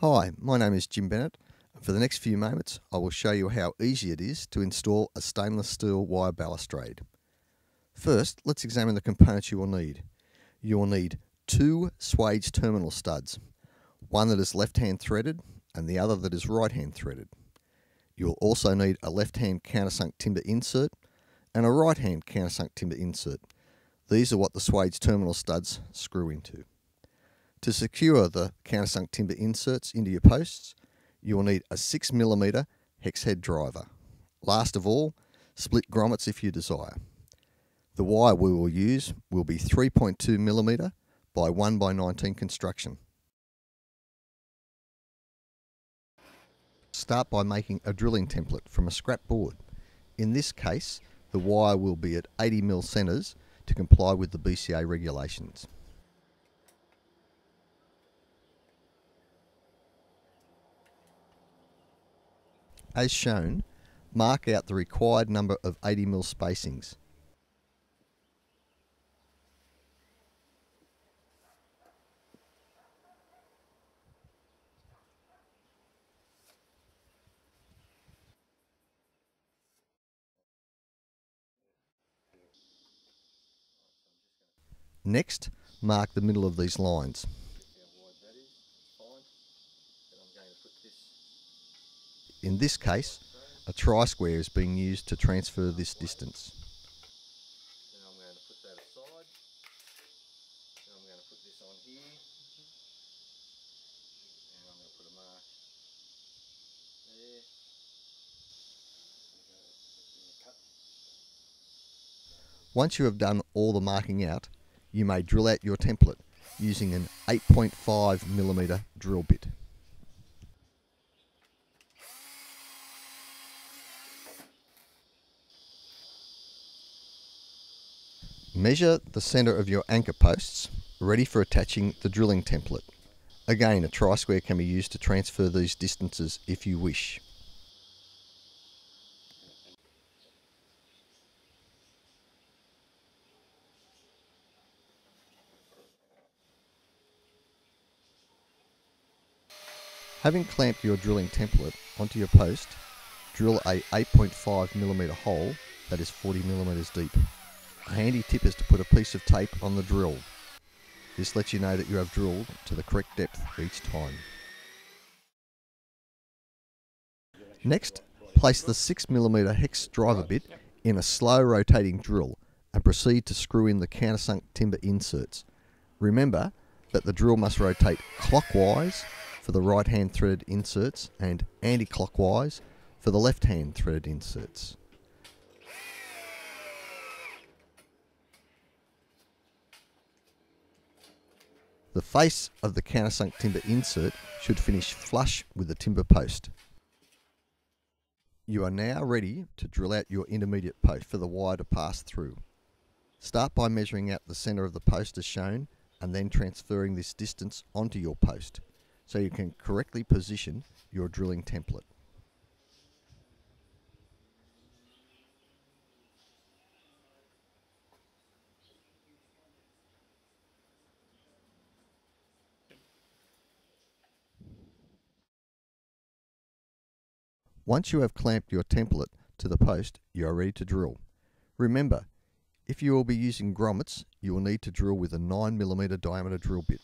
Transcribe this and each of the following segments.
Hi, my name is Jim Bennett. For the next few moments, I will show you how easy it is to install a stainless steel wire balustrade. First, let's examine the components you will need. You will need two swage terminal studs, one that is left-hand threaded and the other that is right-hand threaded. You will also need a left-hand countersunk timber insert and a right-hand countersunk timber insert. These are what the swage terminal studs screw into. To secure the countersunk timber inserts into your posts, you will need a 6mm hex head driver. Last of all, split grommets if you desire. The wire we will use will be 3.2mm by 1x19 construction. Start by making a drilling template from a scrap board. In this case, the wire will be at 80mm centres to comply with the BCA regulations. As shown, mark out the required number of 80mm spacings. Next, mark the middle of these lines. In this case, a tri-square is being used to transfer this distance. Then I'm going to put that aside. Then I'm going to put this on here. And I'm going to put a mark there. Once you have done all the marking out, you may drill out your template using an 8.5mm drill bit. Measure the centre of your anchor posts, ready for attaching the drilling template. Again, a tri-square can be used to transfer these distances if you wish. Having clamped your drilling template onto your post, drill a 8.5mm hole that is 40mm deep. A handy tip is to put a piece of tape on the drill. This lets you know that you have drilled to the correct depth each time. Next, place the 6mm hex driver bit in a slow rotating drill and proceed to screw in the countersunk timber inserts. Remember that the drill must rotate clockwise for the right-hand threaded inserts and anti-clockwise for the left-hand threaded inserts. The face of the countersunk timber insert should finish flush with the timber post. You are now ready to drill out your intermediate post for the wire to pass through. Start by measuring out the centre of the post as shown and then transferring this distance onto your post so you can correctly position your drilling template. Once you have clamped your template to the post, you are ready to drill. Remember, if you will be using grommets, you will need to drill with a 9mm diameter drill bit.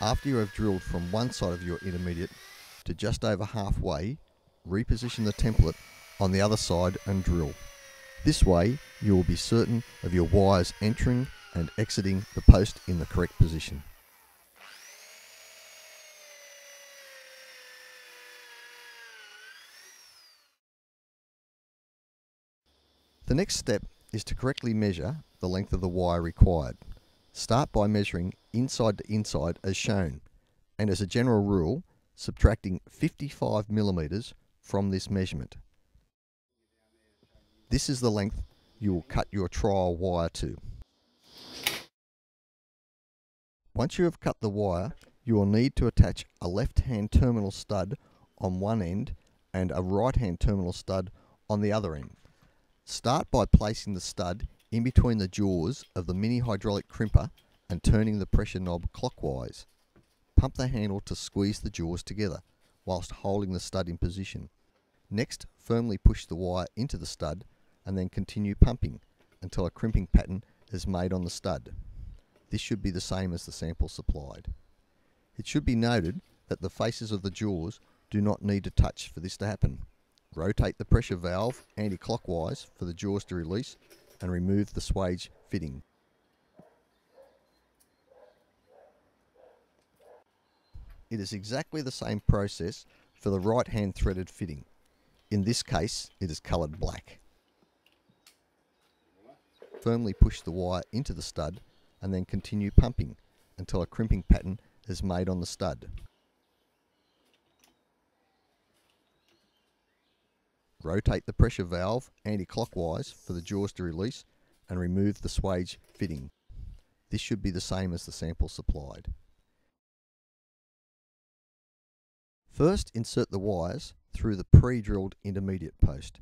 After you have drilled from one side of your intermediate to just over halfway, reposition the template on the other side and drill. This way you will be certain of your wires entering and exiting the post in the correct position. The next step is to correctly measure the length of the wire required. Start by measuring inside to inside as shown, and as a general rule, subtracting 55mm from this measurement. This is the length you will cut your trial wire to. Once you have cut the wire, you will need to attach a left-hand terminal stud on one end and a right-hand terminal stud on the other end. Start by placing the stud in between the jaws of the mini hydraulic crimper and turning the pressure knob clockwise. Pump the handle to squeeze the jaws together whilst holding the stud in position. Next, firmly push the wire into the stud and then continue pumping until a crimping pattern is made on the stud. This should be the same as the sample supplied. It should be noted that the faces of the jaws do not need to touch for this to happen. Rotate the pressure valve anti-clockwise for the jaws to release and remove the swage fitting. It is exactly the same process for the right-hand threaded fitting. In this case, it is coloured black. Firmly push the wire into the stud and then continue pumping until a crimping pattern is made on the stud. Rotate the pressure valve anti-clockwise for the jaws to release and remove the swage fitting. This should be the same as the sample supplied. First, insert the wires through the pre-drilled intermediate post.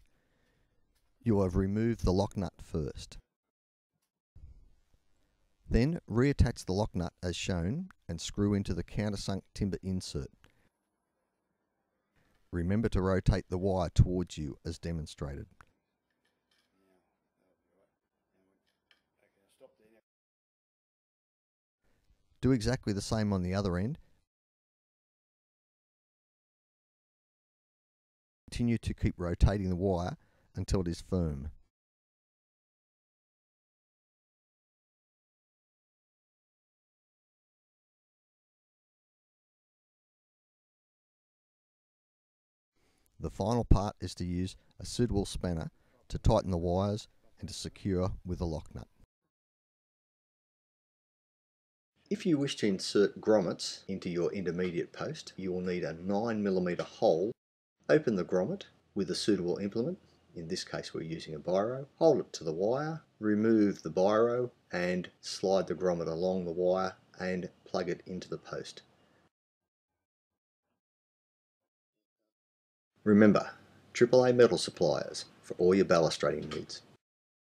You will have removed the lock nut first. Then reattach the lock nut as shown and screw into the countersunk timber insert. Remember to rotate the wire towards you as demonstrated. Do exactly the same on the other end. Continue to keep rotating the wire until it is firm. The final part is to use a suitable spanner to tighten the wires and to secure with a lock nut. If you wish to insert grommets into your intermediate post, you will need a 9mm hole. Open the grommet with a suitable implement. In this case we're using a biro. Hold it to the wire, remove the biro and slide the grommet along the wire and plug it into the post. Remember, AAA Metal Suppliers for all your balustrating needs.